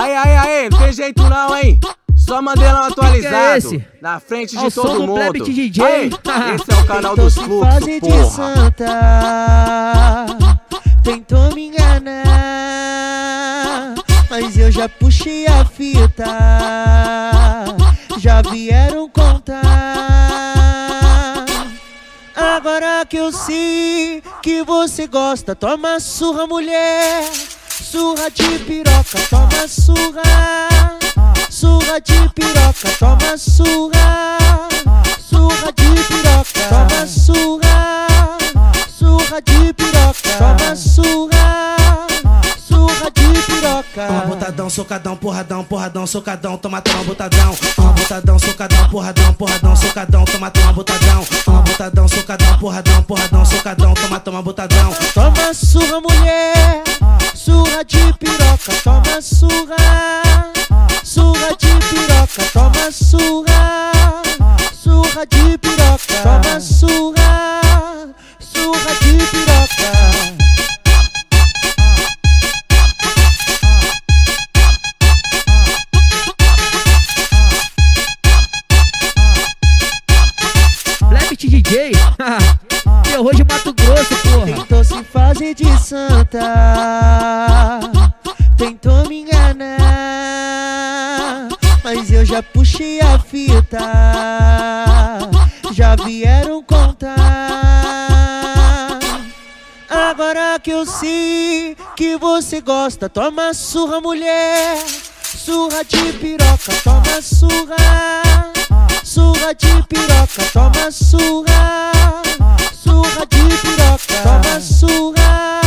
Aí, aí, aí, não tem jeito não, hein? Só Mandelão atualizado, é esse? Na frente de todo mundo. Ao som do Blebyt DJ. Aí, esse é o canal dos fluxos, porra. Tentou me enganar, mas eu já puxei a fita. Já vieram contar. Agora que eu sei que você gosta, toma surra, mulher. Surra de piroca, toma surra. Surra de piroca, toma surra. Surra de piroca, toma surra. Surra de piroca, toma surra. Surra de piroca. Toma botadão, socadão, porradão, porradão, socadão, toma, toma botadão. Toma botadão, socadão, porradão, porradão, socadão, toma, toma botadão. Toma botadão, socadão, porradão, porradão, socadão, toma, toma botadão. Toma surra, mulher. Surra de piroca, toma surra. Surra de piroca, toma surra. Surra de piroca, toma surra. Surra de piroca. Blebyt DJ, terror de Mato Grosso, porra. Tentou se fazer de santa, tentou me enganar, mas eu já puxei a fita. Já vieram contar. Agora que eu sei que você gosta, toma surra, mulher. Surra de piroca, toma surra. Surra de piroca, toma surra. Surra de piroca, toma surra.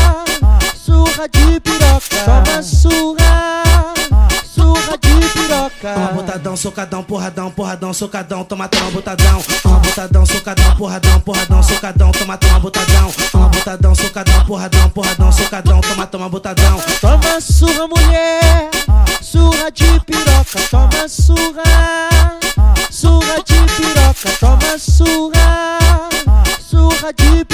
Surra de piroca, toma surra. Surra de piroca. Toma botadão, socadão, porradão, porradão, socadão, toma, toma botadão. Toma botadão, socadão, porradão, porradão, socadão, toma, toma botadão. Toma botadão, socadão, porradão, porradão, socadão, toma, toma botadão. Toma surra, mulher. Surra de piroca, toma surra. Surra de piroca, toma surra. Surra de piroca.